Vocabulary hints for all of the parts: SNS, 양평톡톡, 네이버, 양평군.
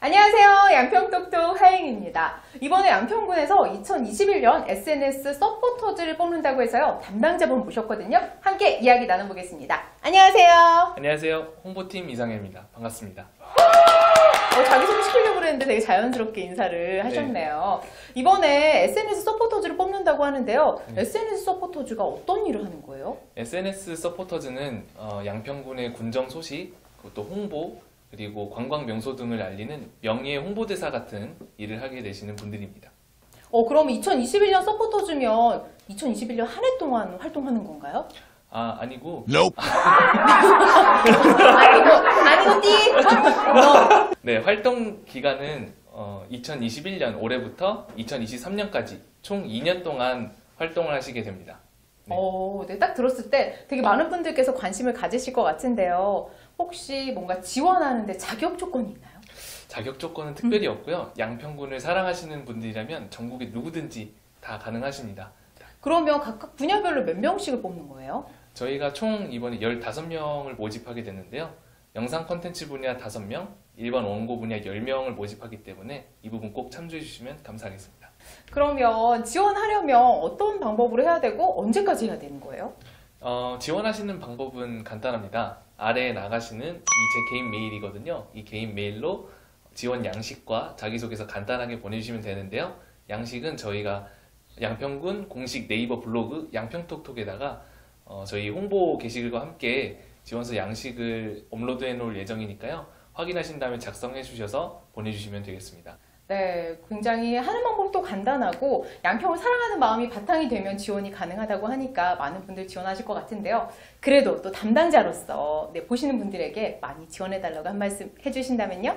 안녕하세요. 양평톡톡 하행입니다. 이번에 양평군에서 2021년 SNS 서포터즈를 뽑는다고 해서요. 담당자분 모셨거든요. 함께 이야기 나눠보겠습니다. 안녕하세요. 안녕하세요. 홍보팀 이상혜입니다. 반갑습니다. 자기 소개시키려고 그랬는데 되게 자연스럽게 인사를 하셨네요. 네. 이번에 SNS 서포터즈를 뽑는다고 하는데요. 네. SNS 서포터즈가 어떤 일을 하는 거예요? SNS 서포터즈는 양평군의 군정 소식, 또 홍보, 그리고 관광 명소 등을 알리는 명예 홍보대사 같은 일을 하게 되시는 분들입니다. 그럼 2021년 서포터즈면 2021년 한 해 동안 활동하는 건가요? 아니고. Nope. 아니고 띠. 네, 활동 기간은 2021년 올해부터 2023년까지 총 2년 동안 활동을 하시게 됩니다. 네. 네, 딱 들었을 때 되게 많은 분들께서 관심을 가지실 것 같은데요. 혹시 뭔가 지원하는데 자격 조건이 있나요? 자격 조건은 특별히 없고요. 양평군을 사랑하시는 분들이라면 전국에 누구든지 다 가능하십니다. 그러면 각각 분야별로 몇 명씩을 뽑는 거예요? 저희가 총 이번에 15명을 모집하게 됐는데요. 영상 콘텐츠 분야 5명, 일반 원고 분야 10명을 모집하기 때문에 이 부분 꼭 참조해 주시면 감사하겠습니다. 그러면 지원하려면 어떤 방법으로 해야 되고 언제까지 해야 되는 거예요? 지원하시는 방법은 간단합니다. 아래에 나가시는 제 개인 메일이거든요. 이 개인 메일로 지원 양식과 자기소개서 간단하게 보내주시면 되는데요. 양식은 저희가 양평군 공식 네이버 블로그 양평톡톡에다가 저희 홍보 게시글과 함께 지원서 양식을 업로드해 놓을 예정이니까요. 확인하신 다음에 작성해 주셔서 보내주시면 되겠습니다. 네, 굉장히 하는 방법도 간단하고 양평을 사랑하는 마음이 바탕이 되면 지원이 가능하다고 하니까 많은 분들 지원하실 것 같은데요. 그래도 또 담당자로서 보시는 분들에게 많이 지원해달라고 한 말씀 해주신다면요?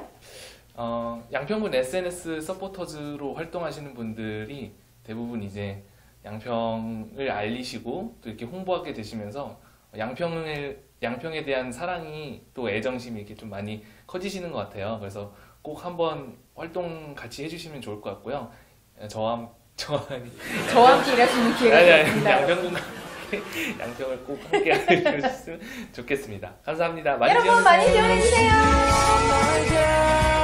양평군 SNS 서포터즈로 활동하시는 분들이 대부분 이제 양평을 알리시고 또 이렇게 홍보하게 되시면서 양평에 대한 사랑이 또 애정심이 이렇게 좀 많이 커지시는 것 같아요. 그래서 꼭 한번 활동 같이 해주시면 좋을 것 같고요. 저와 함께 일하시는 기회가 있습니다. 양평군과 양평을 꼭 함께 해주셨으면 좋겠습니다. 감사합니다. 많이 여러분 지원해주세요. 많이 지원해주세요.